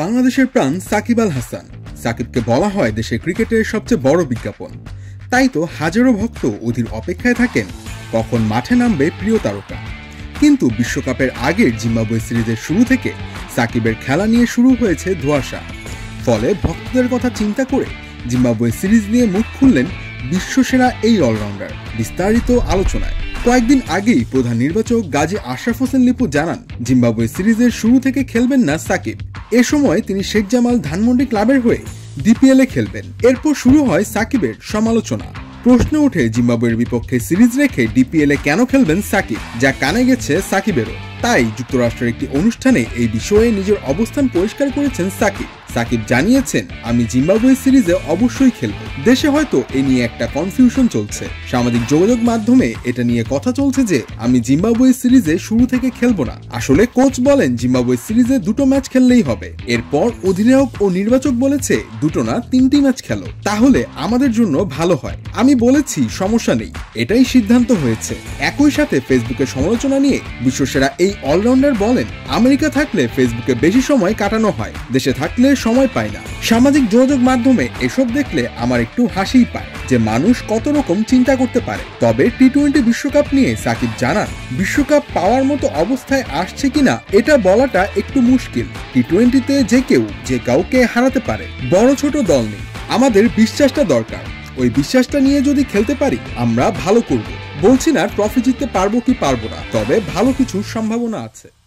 বাংলাদেশের প্রাণ শাকিব আল হাসান। শাকিবকে বলা হয় দেশের ক্রিকেটের সবচেয়ে বড় বিজ্ঞাপন। তাই তো হাজারো ভক্ত অধীর অপেক্ষায় থাকেন কখন মাঠে নামবে প্রিয় তারকা। কিন্তু বিশ্বকাপের আগের জিম্বাবুয়ে সিরিজের শুরু থেকে শাকিবের খেলা নিয়ে শুরু হয়েছে ধোঁয়াশা। ফলে ভক্তদের কথা চিন্তা করে জিম্বাবুয়ে সিরিজ নিয়ে মুখ খুললেন বিশ্বসেরা এই অলরাউন্ডার। বিস্তারিত আলোচনায় কয়েকদিন আগেই প্রধান নির্বাচক গাজী আশরাফ হোসেন লিপু জানান, জিম্বাবুয়ে সিরিজের শুরু থেকে খেলবেন না শাকিব। এ সময় তিনি শেখ জামাল ধানমন্ডি ক্লাবের হয়ে DPLA খেলবেন। এরপর শুরু হয় সাকিবের সমালোচনা। প্রশ্ন ওঠে, জিম্বাবুয়ের বিপক্ষে সিরিজ রেখে DPLA কেন খেলবেন সাকিব? যা কানে গেছে সাকিবেরও। তাই যুক্তরাষ্ট্রের একটি অনুষ্ঠানে এই বিষয়ে নিজের অবস্থান পরিষ্কার করেছেন সাকিব। সাকিব জানিয়েছেন, আমি জিম্বাবুয়ে সিরিজে অবশ্যই খেলব। দেশে হয়তো এ নিয়ে একটা কনফিউশন চলছে। সামাজিক যোগাযোগ মাধ্যমে এটা নিয়ে কথা চলছে যে আমি জিম্বাবুয়ে সিরিজে শুরু থেকে খেলব না। আসলে কোচ বলেন জিম্বাবুয়ে সিরিজে দুটো ম্যাচ খেললেই হবে। এরপর অধিনায়ক ও নির্বাচক বলেছে দুটো না, 3টি ম্যাচ খেলো, তাহলে আমাদের জন্য ভালো হয়। আমি বলেছি সমস্যা নেই, এটাই সিদ্ধান্ত হয়েছে। একই সাথে ফেসবুকের সমালোচনা নিয়ে বিশ্বসেরা এই অলরাউন্ডার বলেন, আমেরিকা থাকলে ফেসবুকে বেশি সময় কাটানো হয়, দেশে থাকলে সময় পায় না। সামাজিক যোগাযোগ মাধ্যমে এসব দেখলে আমার একটু হাসিই পায় যে মানুষ কত রকম চিন্তা করতে পারে। তবে T20 বিশ্বকাপ নিয়ে সাকিব জানান, বিশ্বকাপ পাওয়ার মতো অবস্থায় আসছে কিনা এটা বলাটা একটু মুশকিল। T20-তে যে কেউ যে কাউকে হারাতে পারে, বড় ছোট দল নেই। আমাদের বিশ্বাসটা দরকার। ওই বিশ্বাসটা নিয়ে যদি খেলতে পারি আমরা ভালো করব। বলছি না ট্রফি জিততে পারবো কি পারবো না, তবে ভালো কিছু সম্ভাবনা আছে।